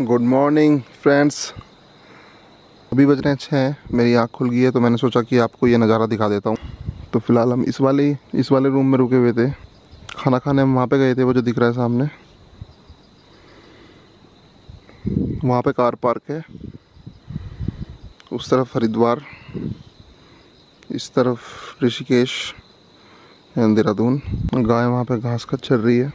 Good morning friends. अभी बज रहे 6, मेरी आँख खुल गई है तो मैंने सोचा कि आपको ये नज़ारा दिखा देता हूँ। तो फिलहाल हम इस वाले रूम में रुके हुए थे, खाना खाने हम वहाँ पे गए थे, वो जो दिख रहा है सामने वहाँ पे कार पार्क है, उस तरफ हरिद्वार, इस तरफ ऋषिकेश एंड देहरादून। गाय वहाँ पे घास का चर रही है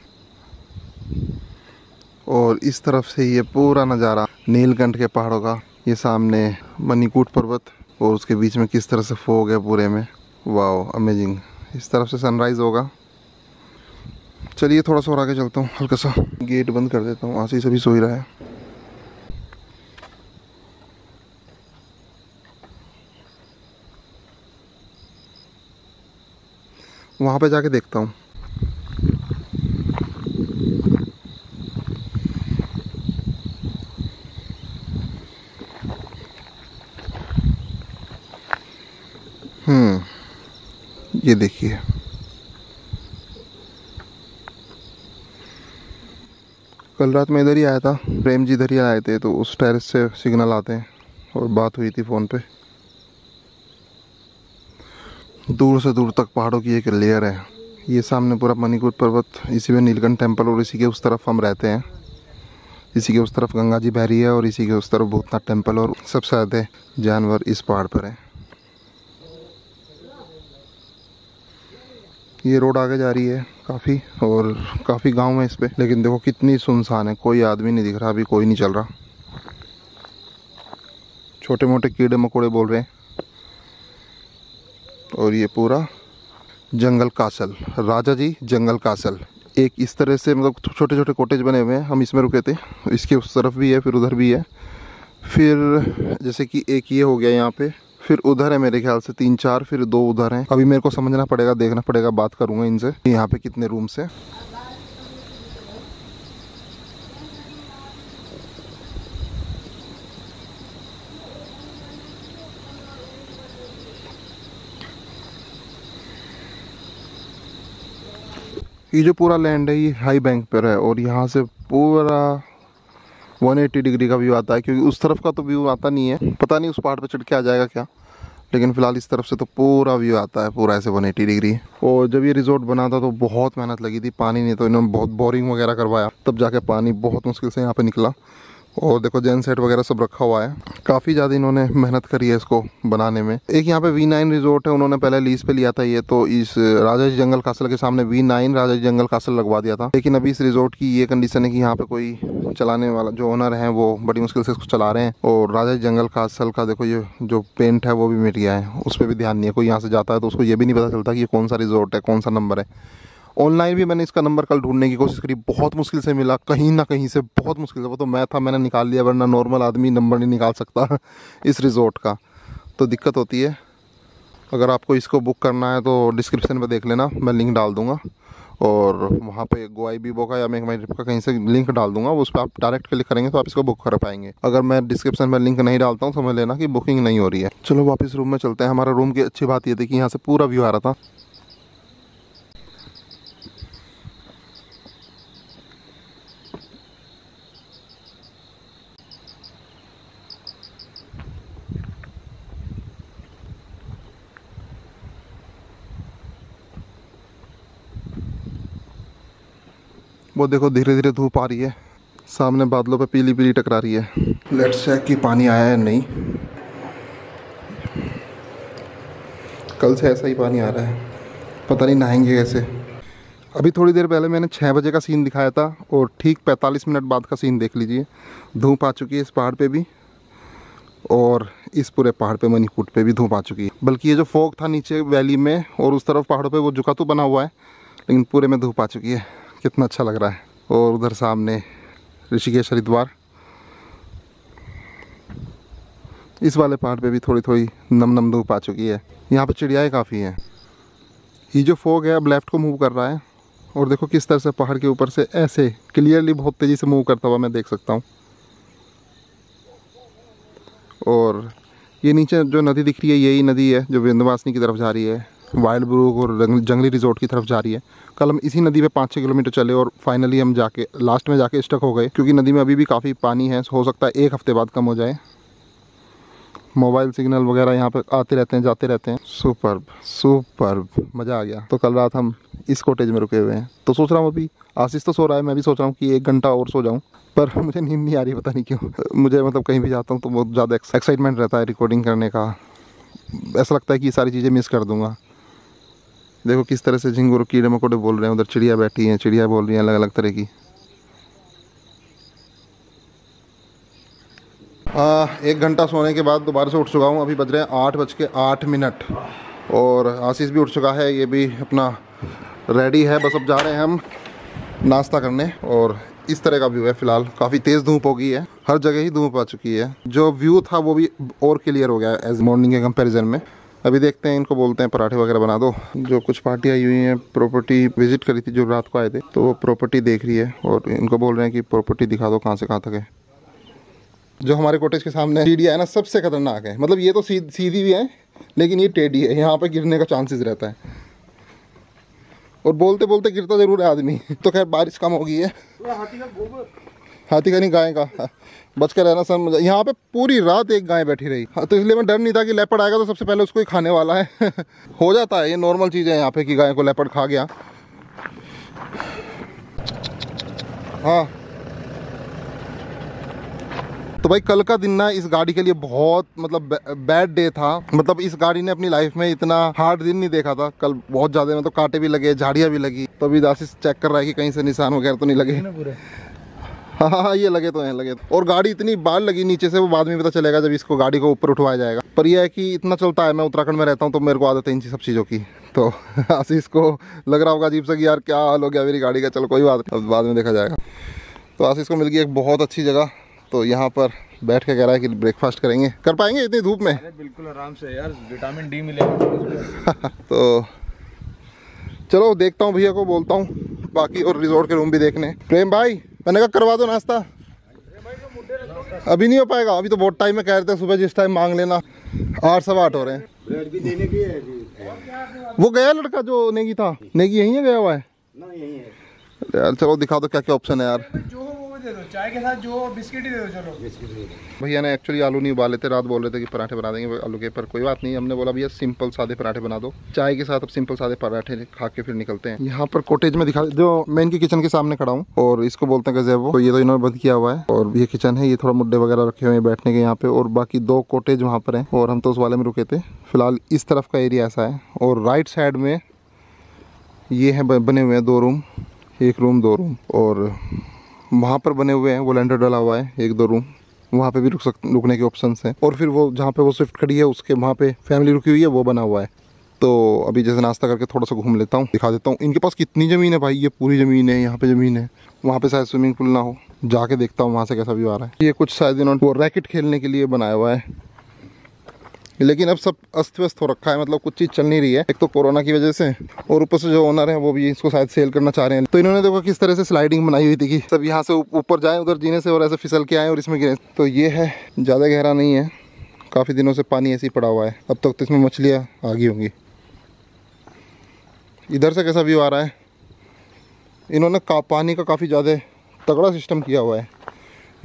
और इस तरफ से ये पूरा नज़ारा नीलकंठ के पहाड़ों का, ये सामने मणिकूट पर्वत और उसके बीच में किस तरह से फोग है पूरे में, वाओ अमेजिंग। इस तरफ से सनराइज़ होगा। चलिए थोड़ा सा और आगे चलता हूँ, हल्का सा गेट बंद कर देता हूँ, आशीष अभी सो ही रहा है। वहाँ पे जाके देखता हूँ। ये देखिए, कल रात मैं इधर ही आया था, प्रेम जी इधर ही आए थे, तो उस टेरेस से सिग्नल आते हैं और बात हुई थी फ़ोन पे। दूर से दूर तक पहाड़ों की एक लेयर है। ये सामने पूरा मणिकूट पर्वत, इसी में नीलकंठ टेम्पल और इसी के उस तरफ हम रहते हैं, इसी के उस तरफ गंगा जी बह रही है और इसी के उस तरफ भूतनाथ टेम्पल और सबसे ज़्यादा जानवर इस पहाड़ पर हैं। ये रोड आगे जा रही है काफ़ी और काफ़ी गांव है इस पे, लेकिन देखो कितनी सुनसान है, कोई आदमी नहीं दिख रहा, अभी कोई नहीं चल रहा। छोटे मोटे कीड़े मकोड़े बोल रहे हैं। और ये पूरा जंगल कासल, राजाजी जंगल कासल, एक इस तरह से मतलब छोटे छोटे कॉटेज बने हुए हैं। हम इसमें रुके थे, इसके उस तरफ भी है, फिर उधर भी है, फिर जैसे कि एक ये हो गया यहाँ पे, फिर उधर है मेरे ख्याल से 3-4, फिर 2 उधर हैं। अभी मेरे को समझना पड़ेगा, देखना पड़ेगा, बात करूंगा इनसे यहाँ पे कितने रूम्स हैं। ये जो पूरा लैंड है ये हाई बैंक पर है और यहाँ से पूरा 180 डिग्री का व्यू आता है, क्योंकि उस तरफ का तो व्यू आता नहीं है, पता नहीं उस पहाड़ पे चढ़ के आ जाएगा क्या, लेकिन फ़िलहाल इस तरफ से तो पूरा व्यू आता है, पूरा ऐसे 180 डिग्री। और जब ये रिजॉर्ट बना था तो बहुत मेहनत लगी थी, पानी नहीं तो इन्होंने बहुत बोरिंग वगैरह करवाया, तब जाके पानी बहुत मुश्किल से यहाँ पर निकला। और देखो जेन सेट वगैरह सब रखा हुआ है, काफ़ी ज़्यादा इन्होंने मेहनत करी है इसको बनाने में। एक यहाँ पे V9 रिजॉर्ट है, उन्होंने पहले लीज पे लिया था ये, तो इस राजाजी जंगल कासल के सामने V9 राजाजी जंगल कासल लगवा दिया था, लेकिन अभी इस रिजॉर्ट की ये कंडीशन है कि यहाँ पे कोई चलाने वाला जो ओनर है वो बड़ी मुश्किल से इसको चला रहे हैं। और राजाजी जंगल कासल का देखो ये जो पेंट है वो भी मिट गया है, उस पर भी ध्यान नहीं है, कोई यहाँ से जाता है तो उसको ये भी नहीं पता चलता कि ये कौन सा रिजॉर्ट है, कौन सा नंबर है। ऑनलाइन भी मैंने इसका नंबर कल ढूंढने की कोशिश करी, बहुत मुश्किल से मिला, कहीं ना कहीं से बहुत मुश्किल से, वो तो मैं था मैंने निकाल लिया, वरना नॉर्मल आदमी नंबर नहीं निकाल सकता इस रिज़ॉर्ट का, तो दिक्कत होती है। अगर आपको इसको बुक करना है तो डिस्क्रिप्शन में देख लेना, मैं लिंक डाल दूँगा, और वहाँ पे GoiBibo का या मेक माई ट्रिप का कहीं से लिंक डाल दूंगा, उस पर आप डायरेक्ट क्लिक करेंगे तो आप इसको बुक कर पाएंगे। अगर मैं डिस्क्रिप्शन में लिंक नहीं डालता हूँ समझ लेना कि बुकिंग नहीं हो रही है। चलो वापस रूम में चलते हैं। हमारा रूम की अच्छी बात ये थी कि यहाँ से पूरा व्यू आ रहा था। वो देखो धीरे धीरे धूप आ रही है, सामने बादलों पे पीली पीली टकरा रही है। लेट्स चेक कि पानी आया है नहीं, कल से ऐसा ही पानी आ रहा है, पता नहीं नहाएंगे कैसे। अभी थोड़ी देर पहले मैंने 6 बजे का सीन दिखाया था और ठीक 45 मिनट बाद का सीन देख लीजिए। धूप आ चुकी है इस पहाड़ पे भी और इस पूरे पहाड़ पे मणिकूट पे भी धूप आ चुकी है, बल्कि ये जो फोग था नीचे वैली में और उस तरफ पहाड़ों पर वो झुका तो बना हुआ है, लेकिन पूरे में धूप आ चुकी है, कितना अच्छा लग रहा है। और उधर सामने ऋषिकेश हरिद्वार, इस वाले पहाड़ पे भी थोड़ी थोड़ी नम नम धूप आ चुकी है। यहाँ पे चिड़ियाएँ काफ़ी हैं। ये जो फोग है अब लेफ्ट को मूव कर रहा है और देखो किस तरह से पहाड़ के ऊपर से ऐसे क्लियरली बहुत तेज़ी से मूव करता हुआ मैं देख सकता हूँ। और ये नीचे जो नदी दिख रही है यही नदी है जो विंध्यवासिनी की तरफ जा रही है। वाइल्ड ब्रूक और जंगली रिजॉर्ट की तरफ जा रही है। कल हम इसी नदी पे 5-6 किलोमीटर चले और फाइनली हम जाके लास्ट में जाके स्टक हो गए, क्योंकि नदी में अभी भी काफ़ी पानी है। हो सकता है एक हफ्ते बाद कम हो जाए। मोबाइल सिग्नल वगैरह यहाँ पे आते रहते हैं, जाते रहते हैं। सुपर्ब सुपर्ब, मज़ा आ गया। तो कल रात हम इस कॉटेज में रुके हुए हैं। तो सोच रहा हूँ, अभी आशीष तो सो रहा है, मैं भी सोच रहा हूँ कि 1 घंटा और सो जाऊँ, पर मुझे नींद नहीं आ रही, पता नहीं क्यों। मुझे मतलब कहीं भी जाता हूँ तो बहुत ज़्यादा एक्साइटमेंट रहता है रिकॉर्डिंग करने का। ऐसा लगता है कि ये सारी चीज़ें मिस कर दूँगा। देखो किस तरह से झिंगुर कीड़े मकोड़े बोल रहे हैं। उधर चिड़िया बैठी हैं, चिड़िया बोल रही हैं अलग अलग तरह की। एक घंटा सोने के बाद दोबारा से उठ चुका हूँ। अभी बज रहे हैं 8:08 और आशीष भी उठ चुका है, ये भी अपना रेडी है। बस अब जा रहे हैं हम नाश्ता करने। और इस तरह का व्यू है फिलहाल। काफ़ी तेज़ धूप हो गई है, हर जगह ही धूप आ चुकी है। जो व्यू था वो भी और क्लियर हो गया है एज मॉर्निंग के कंपेरिजन में। अभी देखते हैं, इनको बोलते हैं पराठे वगैरह बना दो। जो कुछ पार्टी आई हुई हैं, प्रॉपर्टी विजिट करी थी जो रात को आए थे, तो वो प्रॉपर्टी देख रही है और इनको बोल रहे हैं कि प्रॉपर्टी दिखा दो कहाँ से कहाँ तक है। जो हमारे कॉटेज के सामने सीढ़ियाँ है ना, सबसे खतरनाक है। मतलब ये तो सीधी भी है, लेकिन ये टेढ़ी है, यहाँ पर गिरने का चांसेस रहता है। और बोलते बोलते गिरता ज़रूर है आदमी। तो खैर बारिश कम हो गई है। हाथी का नहीं, गाय का बच कर रहना सब। यहाँ पे पूरी रात एक गाय बैठी रही, तो इसलिए मैं डर नहीं था कि लेपर्ड आएगा तो सबसे पहले उसको ही खाने वाला है। हो जाता है, ये नॉर्मल चीज़ है यहाँ पे कि गाय को लेपर्ड खा गया। हाँ, तो भाई कल का दिन ना इस गाड़ी के लिए बहुत मतलब बैड डे था। मतलब इस गाड़ी ने अपनी लाइफ में इतना हार्ड दिन नहीं देखा था। कल बहुत ज़्यादा मतलब कांटे भी लगे, झाड़ियाँ भी लगी। तो अभी आशीष चेक कर रहा है कि कहीं से निशान वगैरह तो नहीं लगे। हाँ, ये लगे तो हैं, लगे तो। और गाड़ी इतनी बाल लगी नीचे से, वो बाद में पता चलेगा जब इसको गाड़ी को ऊपर उठवाया जाएगा। पर यह है कि इतना चलता है, मैं उत्तराखंड में रहता हूँ तो मेरे को आदत है इन सब चीज़ों की। तो आशीष को लग रहा होगा अजीब सा कि यार क्या हाल हो गया मेरी गाड़ी का। चलो कोई बात नहीं, अब बाद में देखा जाएगा। तो आशीष को मिल गई एक बहुत अच्छी जगह, तो यहाँ पर बैठ के कह रहा है कि ब्रेकफास्ट करेंगे। कर पाएंगे इतनी धूप में? बिल्कुल आराम से यार, विटामिन डी मिलेगा। तो चलो देखता हूँ, भैया को बोलता हूँ बाकी, और रिजॉर्ट के रूम भी देखने। प्रेम भाई मैंने कहा करवा दो नाश्ता। अभी नहीं हो पाएगा, अभी तो बहुत टाइम में कह रहे थे सुबह जिस टाइम मांग लेना। 8-8:15 हो रहे हैं। वो गया लड़का जो नेगी था, नेगी यहीं है, गया हुआ है यार। चलो दिखा दो क्या क्या ऑप्शन है यार। चाय के साथ जो बिस्किट ही दे दो। चलो भैया ने एक्चुअली आलू नहीं उबाले थे, रात बोल रहे थे कि पराठे बना देंगे आलू के, पर कोई बात नहीं। हमने बोला भैया सिंपल सादे पराठे बना दो चाय के साथ। अब सिंपल सादे पराठे खा के फिर निकलते हैं। यहाँ पर कॉटेज में दिखा जो मैं इनकी किचन के सामने खड़ा हूँ और इसको बोलते हैं गज़ेबो। तो ये तो इन्होंने बंद किया हुआ है और ये किचन है। ये थोड़ा मुड्डे वगैरह रखे हुए हैं बैठने के यहाँ पे, और बाकी 2 कॉटेज वहाँ पर हैं और हम तो उस वाले में रुके थे। फिलहाल इस तरफ का एरिया ऐसा है और राइट साइड में ये है बने हुए हैं 2 रूम, 1 रूम 2 रूम। और वहाँ पर बने हुए हैं, वो लेंटर डला हुआ है 1-2 रूम। वहाँ पे भी रुकने के ऑप्शंस हैं। और फिर वो जहाँ पे वो स्विफ्ट खड़ी है उसके वहाँ पे फैमिली रुकी हुई है, वो बना हुआ है। तो अभी जैसे नाश्ता करके थोड़ा सा घूम लेता हूँ, दिखा देता हूँ इनके पास कितनी ज़मीन है भाई। ये पूरी ज़मीन है, यहाँ पे ज़मीन है। वहाँ पे शायद स्विमिंग पूल ना हो, जाके देखता हूँ वहाँ से कैसा व्यू आ रहा है। ये कुछ शायद इन्होंने वो रैकेट खेलने के लिए बनाया हुआ है, लेकिन अब सब अस्त व्यस्त हो रखा है। मतलब कुछ चीज़ चल नहीं रही है, एक तो कोरोना की वजह से, और ऊपर से जो ओनर है वो भी इसको शायद सेल करना चाह रहे हैं। तो इन्होंने देखो किस तरह से स्लाइडिंग बनाई हुई थी कि सब यहाँ से ऊपर जाएं उधर जीने से, और ऐसे फिसल के आएँ और इसमें गिरें। तो ये है, ज़्यादा गहरा नहीं है, काफ़ी दिनों से पानी ऐसे ही पड़ा हुआ है। अब तक तो इसमें मछलियाँ आ गई होंगी। इधर से कैसा व्यू आ रहा है। इन्होंने पानी का काफ़ी ज़्यादा तगड़ा सिस्टम किया हुआ है।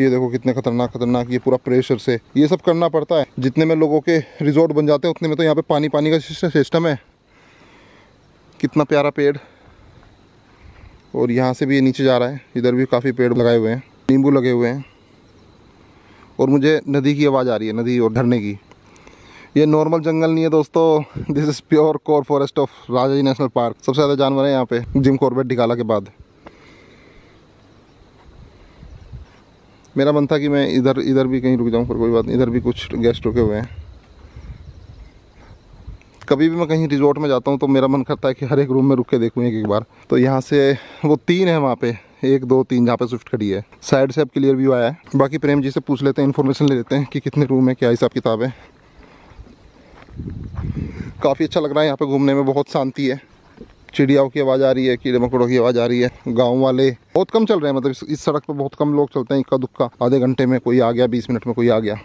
ये देखो कितने खतरनाक ये पूरा प्रेशर से ये सब करना पड़ता है। जितने में लोगों के रिजॉर्ट बन जाते हैं उतने में तो यहाँ पे पानी का सिस्टम है। कितना प्यारा पेड़। और यहाँ से भी ये नीचे जा रहा है। इधर भी काफ़ी पेड़ लगाए हुए हैं, नींबू लगे हुए हैं। और मुझे नदी की आवाज़ आ रही है, नदी और झरने की। ये नॉर्मल जंगल नहीं है दोस्तों, this is pure core forest of Rajaji national park. सबसे ज़्यादा जानवर है यहाँ पे जिम कॉर्बेट डिकाला के बाद। मेरा मन था कि मैं इधर भी कहीं रुक जाऊं, पर कोई बात नहीं, इधर भी कुछ गेस्ट रुके हुए हैं। कभी भी मैं कहीं रिजॉर्ट में जाता हूं तो मेरा मन करता है कि हर एक रूम में रुक के देखूँ एक बार। तो यहाँ से वो 3 है वहाँ पे, 1, 2, 3 जहाँ पे स्विफ्ट खड़ी है। साइड से अब क्लियर व्यू आया है। बाकी प्रेम जी से पूछ लेते हैं, इन्फॉर्मेशन ले लेते हैं कि कितने रूम है, क्या हिसाब किताब है। काफ़ी अच्छा लग रहा है यहाँ पर घूमने में, बहुत शांति है। चिड़ियाओं की आवाज़ आ रही है, कीड़े मकोड़ों की आवाज़ आ रही है। गांव वाले बहुत कम चल रहे हैं, मतलब इस सड़क पर बहुत कम लोग चलते हैं। इक्का दुक्का आधे घंटे में कोई आ गया, 20 मिनट में कोई आ गया।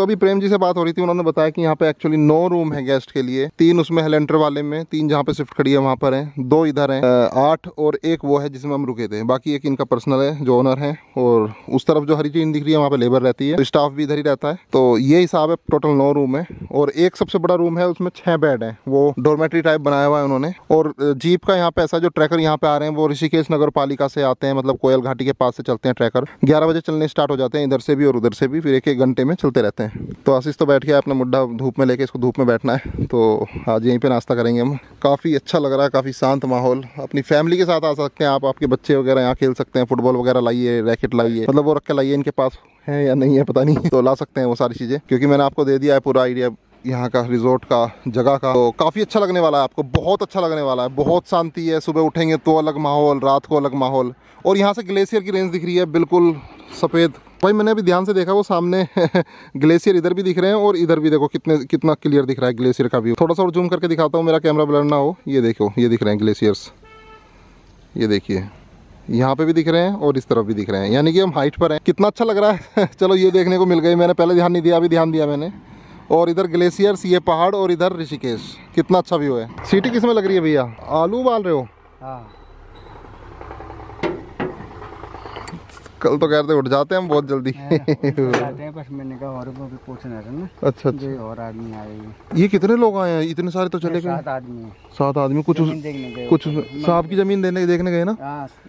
तो अभी प्रेम जी से बात हो रही थी, उन्होंने बताया कि यहाँ पे एक्चुअली 9 रूम है गेस्ट के लिए, 3 उसमें हेलेंटर वाले में, 3 जहाँ पे शिफ्ट खड़ी है वहाँ पर है, 2 इधर है, 8 और 1 वो है जिसमें हम रुके थे, बाकी 1 इनका पर्सनल है जो ओनर है। और उस तरफ जो हरी चीन दिख रही है वहाँ पे लेबर रहती है, तो स्टाफ भी इधर ही रहता है। तो ये हिसाब है, टोटल 9 रूम है और 1 सबसे बड़ा रूम है उसमें 6 बेड है, वो डोरमेट्री टाइप बनाया हुआ है उन्होंने। और जीप का यहाँ पे ऐसा जो ट्रैकर यहाँ पे आ रहे हैं वो ऋषिकेश नगर पालिका से आते हैं, मतलब कोयल घाटी के पास से चलते हैं ट्रैकर, 11 बजे चलने स्टार्ट हो जाते हैं इधर से भी और उधर से भी, फिर 1-1 घंटे में चलते रहते हैं। तो आशीष तो बैठ गया अपना मुड्ढा धूप में लेके, इसको धूप में बैठना है, तो आज यहीं पे नाश्ता करेंगे हम। काफ़ी अच्छा लग रहा है, काफ़ी शांत माहौल, अपनी फैमिली के साथ आ सकते हैं आप, आपके बच्चे वगैरह यहाँ खेल सकते हैं, फुटबॉल वगैरह लाइए, रैकेट लाइए, मतलब वो रख के लाइए, इनके पास है या नहीं है पता नहीं, तो ला सकते हैं वो सारी चीज़ें, क्योंकि मैंने आपको दे दिया है पूरा आइडिया यहाँ का रिजॉर्ट का, जगह का। तो काफ़ी अच्छा लगने वाला है आपको, बहुत अच्छा लगने वाला है, बहुत शांति है, सुबह उठेंगे तो अलग माहौल, रात को अलग माहौल। और यहाँ से ग्लेशियर की रेंज दिख रही है बिल्कुल सफ़ेद, भाई मैंने अभी ध्यान से देखा वो सामने ग्लेशियर इधर भी दिख रहे हैं और इधर भी, देखो कितने कितना क्लियर दिख रहा है ग्लेशियर का व्यू। थोड़ा सा और जूम करके दिखाता हूँ, मेरा कैमरा ब्लर ना हो। ये देखो, ये दिख रहे हैं ग्लेशियर्स, ये देखिए यहाँ पे भी दिख रहे हैं और इस तरफ भी दिख रहे हैं, यानी कि हम हाइट पर हैं। कितना अच्छा लग रहा है चलो ये देखने को मिल गई, मैंने पहले ध्यान नहीं दिया, अभी ध्यान दिया मैंने। और इधर ग्लेशियर्स, ये पहाड़, और इधर ऋषिकेश, कितना अच्छा व्यू है। सीटी किसमें लग रही है भैया? आलू उबाल रहे हो? कल तो कह रहे थे उठ जाते हैं हम बहुत जल्दी हैं, बस मैंने कहा और भी पूछना था ना। अच्छा अच्छा, और आदमी आए। ये कितने लोग आए हैं? इतने सारे तो चले गए, 7 आदमी। कुछ साहब की जमीन देने देखने गए ना,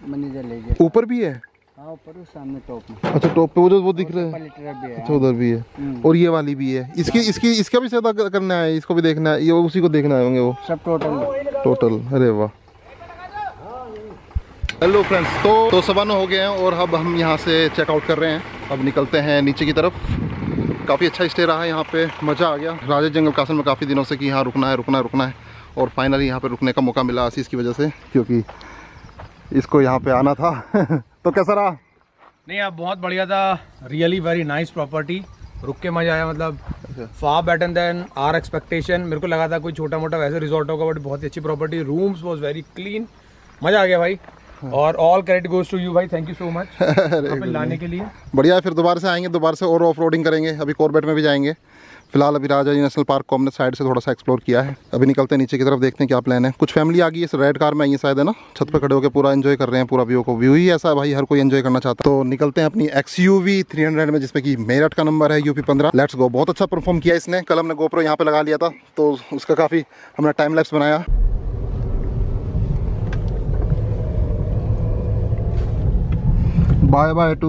मैनेजर ले गए। ऊपर भी है? हाँ, ऊपर सामने टॉप में। अच्छा, टॉप पे वो जो वो दिख रहा है। अच्छा, उधर भी है और ये वाली भी है। इसका भी सौदा करना है, इसको भी देखना है, ये उसी को देखना है होंगे वो सब टोटल। अरे वाह। हेलो फ्रेंड्स, तो 9:15 हो गए हैं और अब हम यहाँ से चेकआउट कर रहे हैं, अब निकलते हैं नीचे की तरफ। काफ़ी अच्छा स्टे रहा है यहाँ पे, मज़ा आ गया। राजा जंगल कासल में काफ़ी दिनों से कि यहाँ रुकना है और फाइनली यहाँ पे रुकने का मौका मिला आशीष की वजह से, क्योंकि इसको यहाँ पे आना था तो कैसा रहा? नहीं, आप बहुत बढ़िया था, रियली वेरी नाइस प्रॉपर्टी, रुक के मज़ा आया, मतलब far better than our expectation. मेरे को लगा था कोई छोटा मोटा वैसे रिजॉर्ट होगा, बट बहुत ही अच्छी property, rooms was very clean, मज़ा आ गया भाई। और all credit goes to you भाई, थैंक यू सो मच लाने के लिए। बढ़िया, फिर दोबारा से आएंगे, दोबारा से और ऑफ रोडिंग करेंगे, अभी कॉर्बेट में भी जाएंगे। फिलहाल अभी राजाजी नेशनल पार्क को हमने साइड से थोड़ा सा एक्सप्लोर किया है, अभी निकलते हैं नीचे की तरफ, देखते हैं क्या प्लान है। कुछ फैमिली आ गई है, रेड कार में आई है शायद, है ना, छत पर खड़े होकर पूरा एंजॉय कर रहे हैं, पूरा व्यू को। व्यू ही ऐसा है भाई, हर कोई एंजॉय करना चाहता है। तो निकलते हैं अपनी XUV 300 में, जिसमें कि मेरठ का नंबर है UP 15। Let's go. बहुत अच्छा परफॉर्म किया इसने, कल हमने GoPro यहाँ पर लगा लिया था तो उसका काफ़ी हमने टाइम लैप्स बनाया। Bye bye to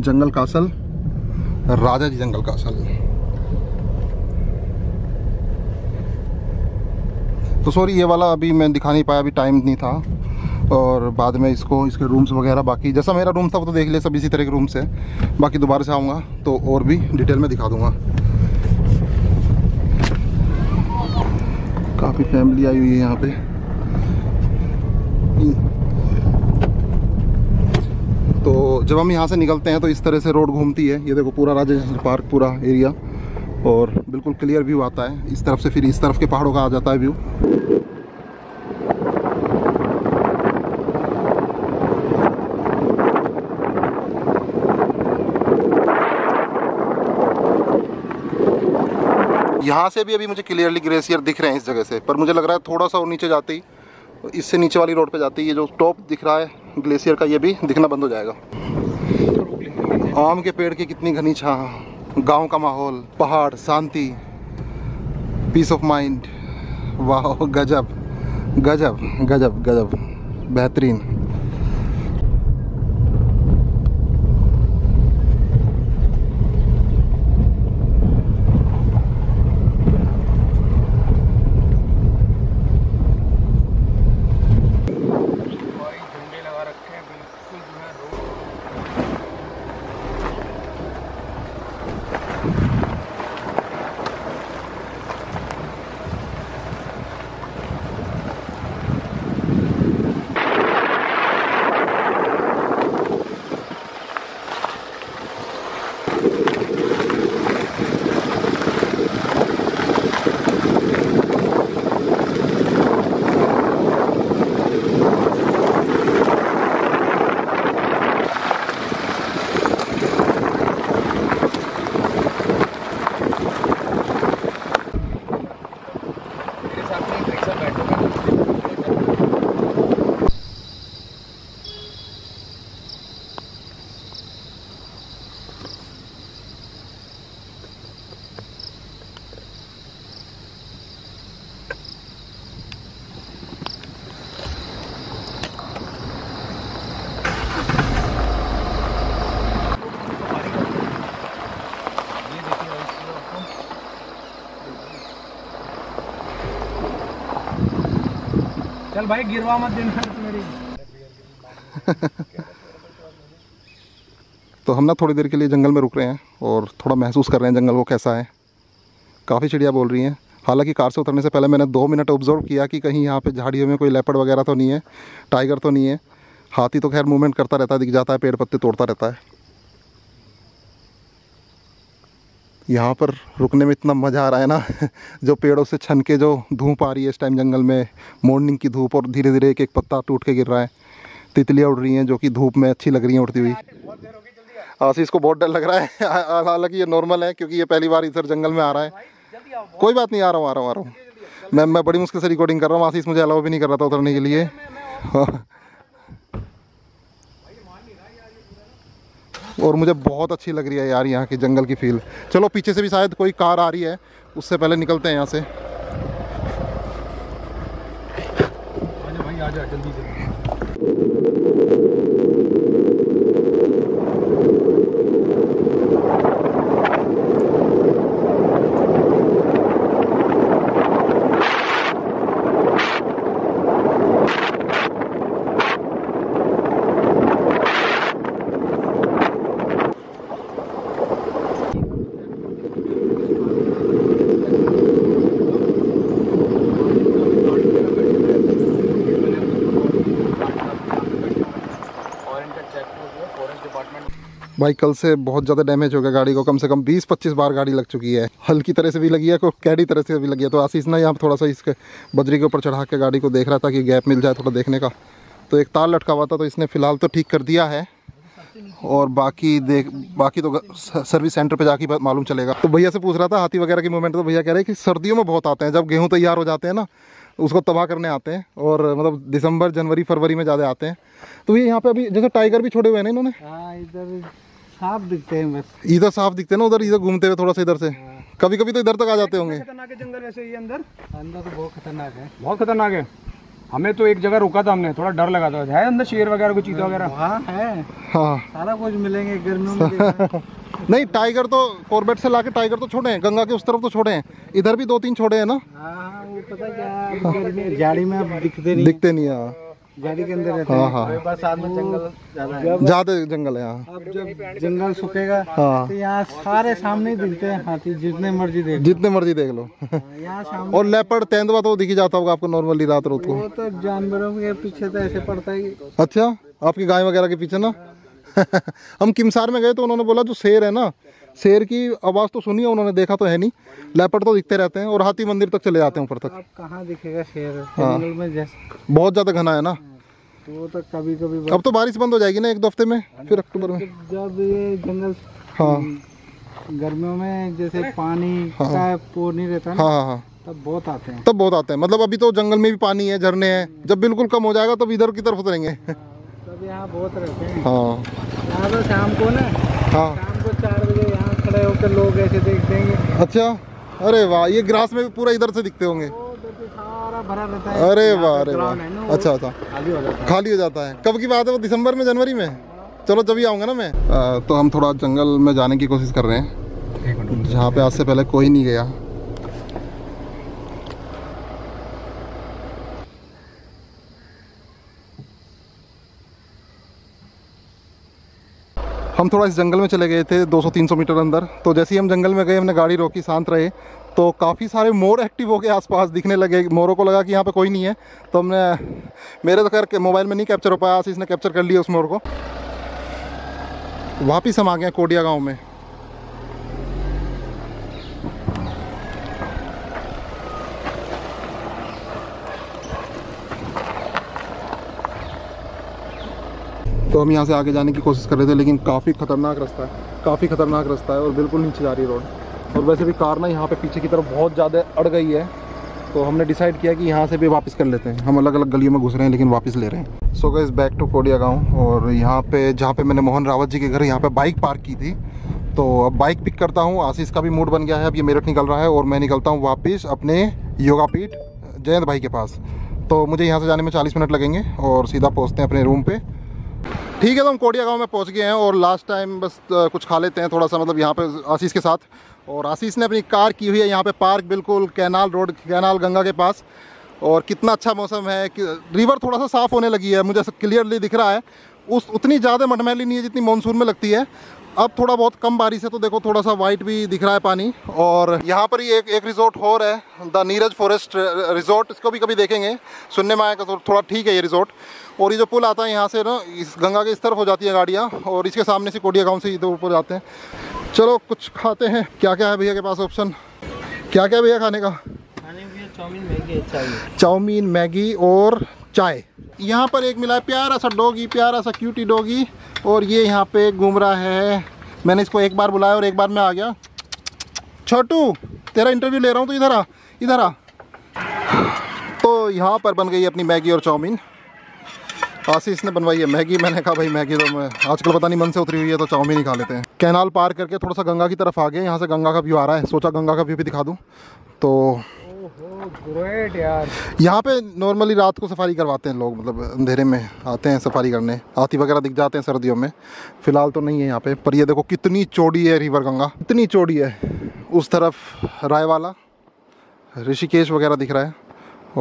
jungle castle, Rajaji jungle castle. तो सॉरी, ये वाला अभी मैं दिखा नहीं पाया, अभी टाइम नहीं था, और बाद में इसको इसके रूम्स वगैरह, बाकी जैसा मेरा रूम था वो तो देख लिया, सब इसी तरह के रूम्स हैं। बाकी दोबारा से आऊँगा तो और भी डिटेल में दिखा दूँगा। काफ़ी फैमिली आई हुई है यहाँ पे। तो जब हम यहाँ से निकलते हैं तो इस तरह से रोड घूमती है, ये देखो पूरा राजा नेशनल पार्क पूरा एरिया, और बिल्कुल क्लियर व्यू आता है इस तरफ से, फिर इस तरफ के पहाड़ों का आ जाता है व्यू। यहाँ से भी अभी मुझे क्लियरली ग्लेशियर दिख रहे हैं इस जगह से, पर मुझे लग रहा है थोड़ा सा और नीचे जाते ही, इससे नीचे वाली रोड पे जाती है, ये जो टॉप दिख रहा है ग्लेशियर का ये भी दिखना बंद हो जाएगा। आम के पेड़ की कितनी घनी छां, गांव का माहौल, पहाड़, शांति, पीस ऑफ माइंड। वाह, गजब गजब गजब गजब, बेहतरीन। चल भाई गिरवा मत दिन फिर मेरी। तो हम ना थोड़ी देर के लिए जंगल में रुक रहे हैं और थोड़ा महसूस कर रहे हैं जंगल को कैसा है। काफ़ी चिड़िया बोल रही हैं। हालांकि कार से उतरने से पहले मैंने 2 मिनट ऑब्जर्व किया कि कहीं यहाँ पे झाड़ियों में कोई लेपर्ड वगैरह तो नहीं है, टाइगर तो नहीं है। हाथी तो खैर मूवमेंट करता रहता है, दिख जाता है, पेड़ पत्ते तोड़ता रहता है। यहाँ पर रुकने में इतना मज़ा आ रहा है ना, जो पेड़ों से छन के जो धूप आ रही है इस टाइम जंगल में, मॉर्निंग की धूप, और धीरे धीरे एक एक पत्ता टूट के गिर रहा है। तितलियाँ उड़ रही हैं जो कि धूप में अच्छी लग रही हैं उड़ती हुई। आशीष को बहुत डर लग रहा है, हालांकि ये नॉर्मल है क्योंकि ये पहली बार इधर जंगल में आ रहा है। कोई बात नहीं, आ रहा हूँ। मैं बड़ी मुश्किल से रिकॉर्डिंग कर रहा हूँ। आशीष मुझे अलाउ भी नहीं कर रहा था उतरने के लिए। और मुझे बहुत अच्छी लग रही है यार यहाँ की जंगल की फील। चलो पीछे से भी शायद कोई कार आ रही है, उससे पहले निकलते हैं यहाँ से। आजा भाई आजा जल्दी से। भाई कल से बहुत ज़्यादा डैमेज हो गया गाड़ी को, कम से कम 20-25 बार गाड़ी लग चुकी है। हल्की तरह से भी लगी है, कोई कैडी तरह से भी लगी है। तो आशीष ना यहाँ थोड़ा सा इसके बजरी के ऊपर चढ़ा के गाड़ी को देख रहा था कि गैप मिल जाए थोड़ा देखने का। तो एक तार लटका हुआ था, तो इसने फ़िलहाल तो ठीक कर दिया है और बाकी तो सर्विस सेंटर पे जाके मालूम चलेगा। तो भैया से पूछ रहा था हाथी वगैरह की मूवमेंट, तो भैया कह रहे हैं कि सर्दियों में बहुत आते हैं, जब गेहूं तैयार हो जाते हैं ना उसको तबाह करने आते हैं, और मतलब दिसंबर जनवरी फरवरी में ज़्यादा आते हैं। तो ये यहाँ पे अभी जैसे टाइगर भी छोड़े हुए हैं ना इन्होंने, साफ दिखते हैं बस, इधर साफ दिखते हैं ना, उधर इधर घूमते हुए थोड़ा सा इधर से, कभी कभी तो इधर तक आ जाते होंगे। खतरनाक है जंगल वैसे ये, अंदर तो बहुत खतरनाक है, बहुत खतरनाक है। हमें तो एक जगह रुका था, हमने थोड़ा डर लगा था, है अंदर शेर वगैरह को, चीता वगैरह है, हाँ सारा कुछ मिलेंगे गर्मियों में। नहीं टाइगर तो कॉर्बेट से लाके टाइगर तो छोड़े हैं, गंगा के उस तरफ तो छोड़े हैं, इधर भी 2-3 छोड़े हैं ना। हाँ वो पता क्या झाड़ी में अब दिखते नहीं झाड़ी के अंदर रहते हैं। हाँ साथ में जंगल ज्यादा जंगल है। अब जब जंगल सूखेगा तो यहाँ सारे सामने दिखते हैं हाथी, जितने मर्जी देख लो यहाँ। और लेपर्ड तेंदुआ तो दिख ही जाता होगा आपको नॉर्मली रात रोत को। वो तो जानवरों के पीछे तो ऐसे पड़ता है। अच्छा आपकी गाय वगैरह के पीछे ना। हम किमसार में गए तो उन्होंने बोला जो शेर है ना, शेर की आवाज़ तो सुनी है उन्होंने, देखा तो है नहीं। लेपर्ड तो दिखते रहते हैं और हाथी मंदिर तक चले जाते हैं ऊपर तक। कहाँ दिखेगा शेर, जंगल में जैसे बहुत ज़्यादा घना है ना, तो वो तो कभी। अब तो बारिश बंद हो जाएगी ना 1-2 हफ्ते में, फिर अक्टूबर में जब ये जंगल गर्मियों में जैसे पानी का पूर नहीं रहता ना, तब बहुत आते हैं। मतलब अभी तो जंगल में भी पानी है, झरने हैं, जब बिल्कुल कम हो जाएगा तब इधर की तरफ उतरेंगे। यहाँ बहुत रहते हैं। यहाँ तो शाम को ना, शाम को 4 बजे यहाँ खड़े होकर लोग ऐसे देख देंगे। अच्छा, अरे वाह, ये ग्रास में भी पूरा इधर से दिखते होंगे। सारा भरा रहता है। अरे वाह, अरे वाह, अच्छा, खाली हो जाता है। कब की बात है वो, दिसंबर में जनवरी में? चलो जब ही आऊँगा ना मैं। तो हम थोड़ा जंगल में जाने की कोशिश कर रहे हैं जहाँ पे आज से पहले कोई नहीं गया। हम थोड़ा इस जंगल में चले गए थे 200-300 मीटर अंदर। तो जैसे ही हम जंगल में गए, हमने गाड़ी रोकी, शांत रहे, तो काफ़ी सारे मोर एक्टिव हो के आसपास दिखने लगे। मोरों को लगा कि यहाँ पे कोई नहीं है, तो हमने, मेरे तो खैर मोबाइल में नहीं कैप्चर हो पाया, आशीष ने कैप्चर कर लिया उस मोर को। वापस हम आ गए कोडिया गाँव में। तो हम यहाँ से आगे जाने की कोशिश कर रहे थे, लेकिन काफ़ी ख़तरनाक रास्ता है और बिल्कुल नीचे जा रही है रोड। और वैसे भी कार ना यहाँ पे पीछे की तरफ बहुत ज़्यादा अड़ गई है, तो हमने डिसाइड किया कि यहाँ से भी वापस कर लेते हैं। हम अलग अलग गलियों में घुस रहे हैं लेकिन वापस ले रहे हैं। So guys, back to Kodia गाँव। और यहाँ पर जहाँ पर मैंने मोहन रावत जी के घर यहाँ पर बाइक पार्क की थी, तो अब बाइक पिक करता हूँ। आशीष का भी मूड बन गया है, अब ये मेरठ निकल रहा है और मैं निकलता हूँ वापस अपने योगापीठ जयंत भाई के पास। तो मुझे यहाँ से जाने में 40 मिनट लगेंगे और सीधा पहुँचते हैं अपने रूम पर। ठीक है, तो हम कोडिया गांव में पहुंच गए हैं और लास्ट टाइम बस कुछ खा लेते हैं थोड़ा सा, मतलब यहाँ पे आशीष के साथ। और आशीष ने अपनी कार की हुई है यहाँ पे पार्क, बिल्कुल कैनाल रोड, कैनाल गंगा के पास। और कितना अच्छा मौसम है कि रिवर थोड़ा सा साफ़ होने लगी है, मुझे क्लियरली दिख रहा है। उस उतनी ज़्यादा मटमैली नहीं है जितनी मानसून में लगती है। अब थोड़ा बहुत कम बारिश है तो देखो थोड़ा सा वाइट भी दिख रहा है पानी। और यहाँ पर ही एक रिज़ोर्ट और है, द नीरज फॉरेस्ट रिज़ोर्ट, इसको भी कभी देखेंगे। सुनने में आएगा तो थोड़ा ठीक है ये रिज़ोर्ट। और ये जो पुल आता है यहाँ से ना, इस गंगा के इस तरफ हो जाती है गाड़ियाँ, और इसके सामने से कोडिया गाँव से इधर ऊपर जाते हैं। चलो कुछ खाते हैं। क्या क्या है भैया के पास ऑप्शन? क्या क्या है भैया खाने का? चाउमीन, मैगी और चाय। यहाँ पर एक मिला है प्यारा सा डॉगी, प्यारा सा क्यूटी डॉगी, और ये यहाँ पे घूम रहा है। मैंने इसको एक बार बुलाया और एक बार में आ गया। छोटू तेरा इंटरव्यू ले रहा हूँ तो इधर आ, इधर आ। तो यहाँ पर बन गई अपनी मैगी और चाउमीन। आशीष ने बनवाई है मैगी। मैंने कहा भाई मैगी तो मैं आजकल पता नहीं मन से उतरी हुई है तो चाउमीन ही खा लेते हैं। कैनाल पार करके थोड़ा सा गंगा की तरफ आ गए। यहाँ से गंगा का व्यू आ रहा है, सोचा गंगा का व्यू भी दिखा दूँ तो। ग्रेट यार। यहाँ पे नॉर्मली रात को सफारी करवाते हैं लोग, मतलब अंधेरे में आते हैं सफारी करने। हाथी वगैरह दिख जाते हैं सर्दियों में, फिलहाल तो नहीं है यहाँ पे। पर ये देखो कितनी चौड़ी है रिवर गंगा, इतनी चौड़ी है। उस तरफ रायवाला, ऋषिकेश वगैरह दिख रहा है।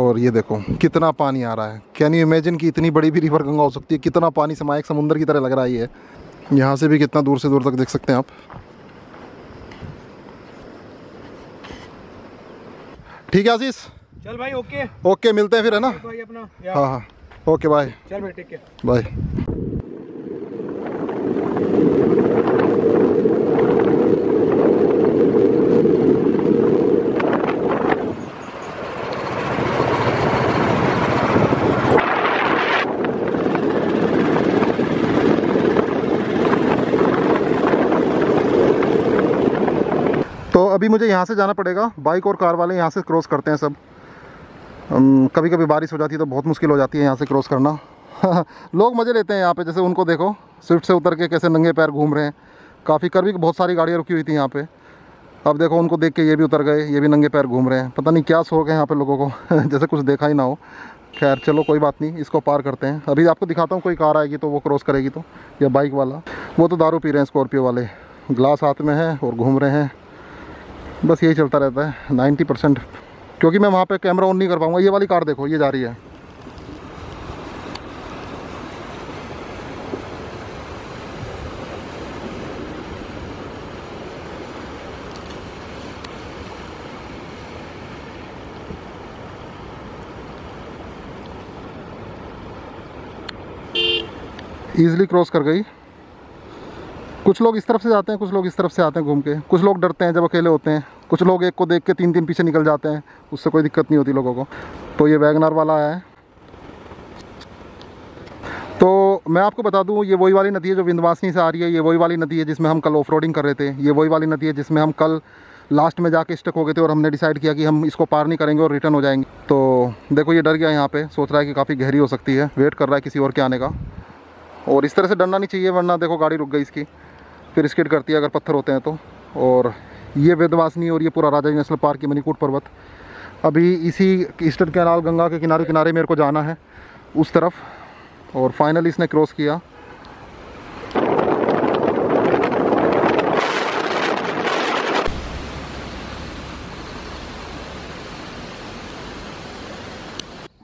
और ये देखो कितना पानी आ रहा है। कैन यू इमेजिन कि इतनी बड़ी भी रिवर गंगा हो सकती है। कितना पानी समाये, समुद्र की तरह लग रहा है ये। यहाँ से भी कितना दूर से दूर तक देख सकते हैं आप। ठीक है आशीष, चल भाई। ओके ओके, मिलते हैं फिर, है ना भाई अपना। हाँ हाँ ओके बाय। चल भाई टेक केयर, बाय। तो अभी मुझे यहाँ से जाना पड़ेगा। बाइक और कार वाले यहाँ से क्रॉस करते हैं सब। कभी कभी बारिश हो जाती है तो बहुत मुश्किल हो जाती है यहाँ से क्रॉस करना। लोग मज़े लेते हैं यहाँ पे, जैसे उनको देखो स्विफ्ट से उतर के कैसे नंगे पैर घूम रहे हैं। काफ़ी करीब बहुत सारी गाड़ियाँ रुकी हुई थी यहाँ पे। अब देखो उनको देख के ये भी उतर गए, ये भी नंगे पैर घूम रहे हैं। पता नहीं क्या शौक है यहाँ पर लोगों को। जैसे कुछ देखा ही ना हो। खैर चलो कोई बात नहीं, इसको पार करते हैं। अभी आपको दिखाता हूँ कोई कार आएगी तो वो क्रॉस करेगी तो, या बाइक वाला। वो तो दारू पी रहे हैं स्कॉर्पियो वाले, ग्लास हाथ में है और घूम रहे हैं। बस यही चलता रहता है 90%, क्योंकि मैं वहाँ पे कैमरा ऑन नहीं कर पाऊँगा। ये वाली कार देखो, ये जा रही है। ईज़िली क्रॉस कर गई। कुछ लोग इस तरफ से जाते हैं, कुछ लोग इस तरफ से आते हैं घूम के। कुछ लोग डरते हैं जब अकेले होते हैं, कुछ लोग एक को देख के तीन तीन पीछे निकल जाते हैं। उससे कोई दिक्कत नहीं होती लोगों को। तो ये वैगनार वाला आया है। तो मैं आपको बता दूं, ये वही वाली नदी है जो विंध्यवासिनी से आ रही है। ये वही वाली नदी है जिसमें हम कल ऑफ रोडिंग कर रहे थे। ये वही वाली नदी है जिसमें हम कल लास्ट में जाके स्टक हो गए थे और हमने डिसाइड किया कि हम इसको पार नहीं करेंगे और रिटर्न हो जाएंगे। तो देखो ये डर गया यहाँ पर, सोच रहा है कि काफ़ी गहरी हो सकती है। वेट कर रहा है किसी और के आने का। और इस तरह से डरना नहीं चाहिए, वरना देखो गाड़ी रुक गई इसकी, फिर स्किड करती है अगर पत्थर होते हैं तो। और ये विंध्यवासिनी और ये पूरा राजाजी नेशनल पार्क की मणिकूट पर्वत। अभी इसी ईस्टर्न कैनाल गंगा के किनारे किनारे मेरे को जाना है उस तरफ। और फाइनली इसने क्रॉस किया।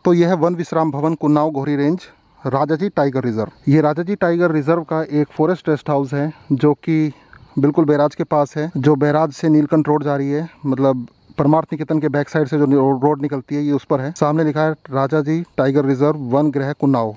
तो यह है वन विश्राम भवन कुनाओ गोहरी रेंज राजाजी टाइगर रिज़र्व। ये राजाजी टाइगर रिज़र्व का एक फॉरेस्ट रेस्ट हाउस है जो कि बिल्कुल बैराज के पास है। जो बैराज से नीलकंठ रोड जा रही है, मतलब परमार्थ निकेतन के बैक साइड से जो रोड निकलती है, ये उस पर है। सामने लिखा है राजाजी टाइगर रिज़र्व वन गृह कुनाओ।